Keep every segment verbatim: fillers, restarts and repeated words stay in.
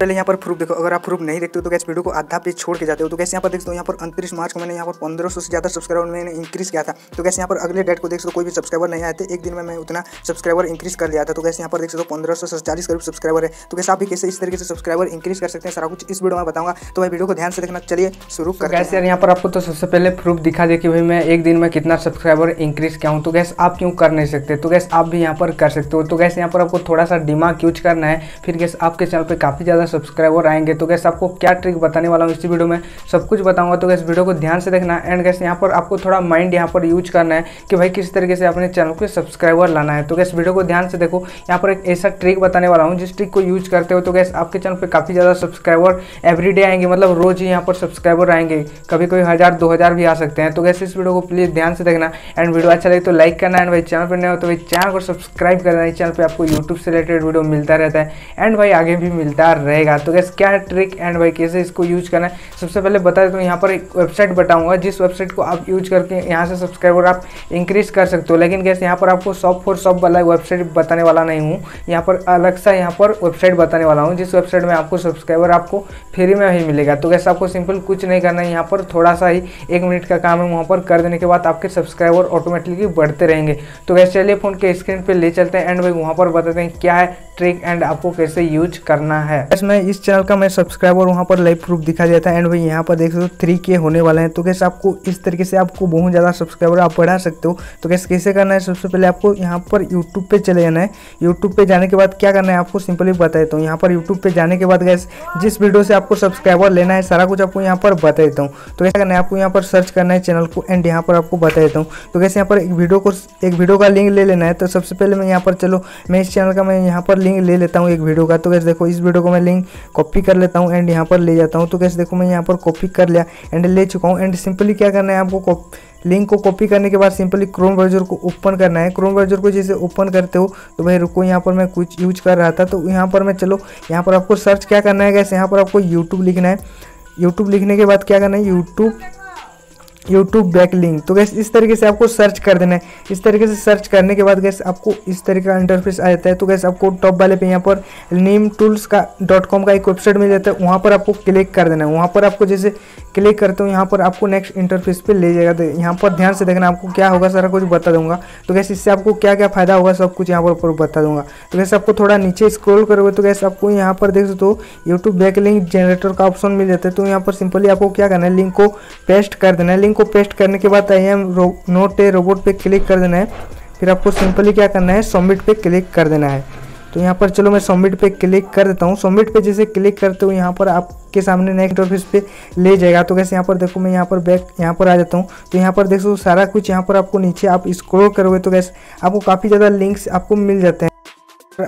पहले यहाँ पर प्रूफ देखो। अगर आप प्रूफ नहीं देखते हो तो कैसे वीडियो को आधा पेज छोड़ के जाते हो। तो कैसे यहाँ पर देखते हो, यहाँ पर उनतीस मार्च को मैंने यहाँ पर पंद्रह सौ से ज्यादा सब्सक्राइबर मैंने इंक्रीज किया था। तो कैसे यहाँ पर अगले डेट को देख सकते हो कोई भी सब्सक्राइबर नहीं आए थे, एक दिन में मैं उतना सब्सक्राइबर इंक्रीज कर लिया था। तो कैसे यहाँ पर देख सकते हो पंद्रह सौ सैंतालीस करीब सब्सक्राइबर है। तो कैसे आप भी कैसे इस तरीके से सब्सक्राइबर इंक्रीज कर सकते हैं, सारा कुछ इस वीडियो में बताऊंगा। तो भाई वीडियो को ध्यान से देखना, चलिए शुरू करते हैं। यार यहाँ पर आपको तो सबसे पहले प्रूफ दिखा दे कि भाई मैं एक दिन में कितना सब्सक्राइबर इंक्रीज किया हूँ। तो कैसे आप क्यों कर नहीं सकते, तो कैसे आप भी यहाँ पर कर सकते हो। तो कैसे यहाँ पर आपको थोड़ा सा दिमाग यूज करना है, फिर कैसे आपके चैनल पर काफी ज्यादा सब्सक्राइबर आएंगे। तो गैस आपको क्या ट्रिक बताने वाला हूँ इस वीडियो में, सब कुछ बताऊंगा। तो गैस वीडियो को ध्यान से देखना एंड गैस यहाँ पर आपको थोड़ा माइंड यहाँ पर यूज करना है कि भाई किस तरीके से अपने चैनल पे सब्सक्राइबर लाना है। तो गैस वीडियो को ध्यान से देखो, यहाँ पर एक ऐसा ट्रिक बताने वाला हूँ जिस ट्रिक को यूज करते हो तो गैस आपके चैनल पर काफी ज्यादा सब्सक्राइबर एवरीडे आएंगे, मतलब रोज ही यहाँ पर सब्सक्राइबर आएंगे, कभी कभी हजार दो हजार भी आ सकते हैं। तो गैस इस वीडियो को प्लीज ध्यान से देखना एंड वीडियो अच्छा लगे तो लाइक करना एंड भाई चैनल पर नए हो तो भाई चैनल को सब्सक्राइब करना। इस चैनल पर आपको यूट्यूब से रिलेटेड वीडियो मिलता रहता है एंड भाई आगे भी मिलता रहेगा। तो गैस क्या है ट्रिक एंड भाई कैसे इसको यूज करना है, सबसे पहले बता देता हूँ। तो यहाँ पर एक वेबसाइट बताऊंगा जिस वेबसाइट को आप यूज करके यहाँ से सब्सक्राइबर आप इंक्रीज कर सकते हो। लेकिन गैस यहाँ पर आपको शॉप फॉर शॉप वाला वेबसाइट बताने वाला नहीं हूँ, यहाँ पर अलग सा यहाँ पर वेबसाइट बताने वाला हूँ जिस वेबसाइट में आपको सब्सक्राइबर आपको फ्री में ही मिलेगा। तो गैस आपको सिंपल कुछ नहीं करना है, यहाँ पर थोड़ा सा ही एक मिनट का काम है, वहाँ पर कर देने के बाद आपके सब्सक्राइबर ऑटोमेटिकली बढ़ते रहेंगे। तो गैस चलिए फोन के स्क्रीन पर ले चलते हैं एंड भाई वहाँ पर बताते हैं क्या है ट्रिक एंड आपको कैसे यूज करना है। इसमें इस चैनल का मैं सब्सक्राइबर वहाँ पर लाइव प्रूफ दिखा जाता है एंड भाई यहाँ पर देख सकते हो थ्री के होने वाले हैं। तो कैसे आपको इस तरीके से आपको बहुत ज़्यादा सब्सक्राइबर आप बढ़ा सकते हो। तो कैसे कैसे करना है, सबसे पहले आपको यहाँ पर यूट्यूब पे चले जाना है। यूट्यूब पे जाने के बाद क्या करना है आपको सिंपली बता देता हूँ। यहाँ पर यूट्यूब पे जाने के बाद गैस जिस वीडियो से आपको सब्सक्राइबर लेना है सारा कुछ आपको यहाँ पर बता देता हूँ। तो कैसे करना है आपको यहाँ पर सर्च करना है चैनल को एंड यहाँ पर आपको बता देता हूँ। तो कैसे यहाँ पर एक वीडियो को एक वीडियो का लिंक ले लेना है। तो सबसे पहले मैं यहाँ पर चलो मैं इस चैनल का मैं यहाँ पर लिंक ले लेता हूँ एक वीडियो का। तो कैसे देखो इस वीडियो को मैं लिंक कॉपी कर लेता हूं एंड यहां पर ले जाता हूं। तो कैसे देखो मैं यहां पर कॉपी कर लिया एंड ले चुका हूं। एंड सिंपली क्या करना है आपको लिंक को कॉपी करने के बाद सिंपली क्रोम ब्राउज़र को ओपन करना है। क्रोम ब्राउज़र को जैसे ओपन करते हो तो भाई रुको, यहाँ पर मैं कुछ यूज कर रहा था। तो यहाँ पर मैं चलो यहाँ पर आपको सर्च क्या करना है गैस, यहाँ पर आपको यूट्यूब लिखना है। यूट्यूब लिखने के बाद क्या करना है यूट्यूब यूट्यूब बैकलिंक। तो गैस इस तरीके से आपको सर्च कर देना है। इस तरीके से सर्च करने के बाद गैस आपको इस तरीके का इंटरफेस आ जाता है। तो गैस आपको टॉप वाले पे यहाँ पर नीमटूल्स का डॉट कॉम का एक वेबसाइट मिल जाता है, वहाँ पर आपको क्लिक कर देना है। वहाँ पर आपको जैसे क्लिक करते हो यहाँ पर आपको नेक्स्ट इंटरफेस पे ले जाएगा। तो यहाँ पर ध्यान से देखना आपको क्या होगा, सारा कुछ बता दूंगा। तो गैस इससे आपको क्या क्या फायदा होगा सब कुछ यहाँ पर ऊपर बता दूंगा। तो गैस आपको थोड़ा नीचे स्क्रॉल करोगे तो गैस आपको यहाँ पर देख सकते हो यूट्यूब बैकलिंक जनरेटर का ऑप्शन मिल जाता है। तो यहाँ पर सिंपली आपको क्या करना है लिंक को पेस्ट कर देना है। लिंक को पेस्ट करने के बाद I am not a robot पे क्लिक कर देना है। फिर आपको सिंपली क्या करना है सबमिट पे क्लिक कर देना है। तो यहाँ पर चलो मैं सबमिट पे क्लिक कर देता हूँ। सबमिट पे जैसे क्लिक करते हो यहाँ पर आपके सामने नेक्स्ट ऑफिस पे ले जाएगा। तो कैसे यहाँ पर देखो मैं यहाँ पर बैक यहाँ पर आ जाता हूँ। तो यहाँ पर देखो सारा कुछ यहाँ पर आपको नीचे आप स्क्रॉल करोगे तो कैसे आपको काफ़ी ज़्यादा लिंक्स आपको मिल जाते हैं।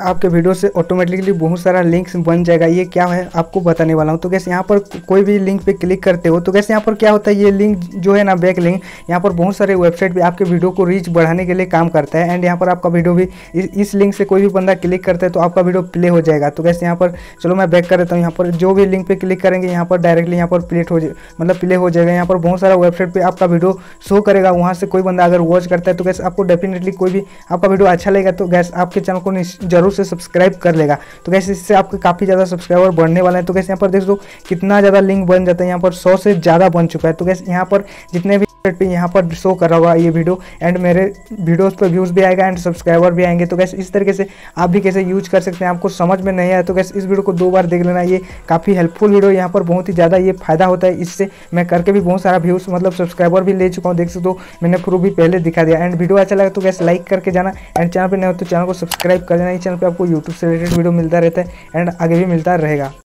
आपके वीडियो से ऑटोमेटिकली बहुत सारा लिंक्स बन जाएगा, ये क्या है आपको बताने वाला हूँ। तो कैसे यहाँ पर कोई भी लिंक पे क्लिक करते हो तो कैसे यहाँ पर क्या होता है ये लिंक जो है ना बैक लिंक यहाँ पर बहुत सारे वेबसाइट पे आपके वीडियो को रीच बढ़ाने के लिए काम करता है। एंड यहाँ पर आपका वीडियो भी इस, इस लिंक से कोई भी बंदा क्लिक करता है तो आपका वीडियो प्ले हो जाएगा। तो कैसे यहाँ पर चलो मैं बैक कर देता हूँ। यहाँ पर जो भी लिंक पर क्लिक करेंगे यहाँ पर डायरेक्टली यहाँ पर प्लेट हो जाए मतलब प्ले हो जाएगा। यहाँ पर बहुत सारा वेबसाइट पर आपका वीडियो शो करेगा, वहाँ से कोई बंदा अगर वॉच करता है तो कैसे आपको डेफिनेटली कोई भी आपका वीडियो अच्छा लगेगा तो कैसे आपके चैनल को जरूर से सब्सक्राइब कर लेगा। तो कैसे इससे आपके काफ़ी ज़्यादा सब्सक्राइबर बढ़ने वाले हैं। तो कैसे यहाँ पर देख दो कितना ज़्यादा लिंक बन जाता है, यहाँ पर सौ से ज़्यादा बन चुका है। तो कैसे यहाँ पर जितने भी पे यहाँ पर शो कर रहा होगा ये वीडियो एंड मेरे वीडियोस पर व्यूज़ भी आएगा एंड सब्सक्राइबर भी आएंगे। तो कैसे इस तरीके से आप भी कैसे यूज कर सकते हैं। आपको समझ में नहीं आया तो कैसे इस वीडियो को दो बार देख लेना, ये काफ़ी हेल्पफुल वीडियो, यहाँ पर बहुत ही ज़्यादा ये फायदा होता है। इससे मैं करके भी बहुत सारा व्यूज़ मतलब सब्सक्राइबर भी ले चुका हूँ, देख सकते हो मैंने प्रूफ भी पहले दिखा दिया। एंड वीडियो अच्छा लगा तो कैसे लाइक करके जाना एंड चैनल पर नहीं हो तो चैनल को सब्सक्राइब कर लेना। इस चैनल पर आपको यूट्यूब से रिलेटेड वीडियो मिलता रहता है एंड आगे भी मिलता रहेगा।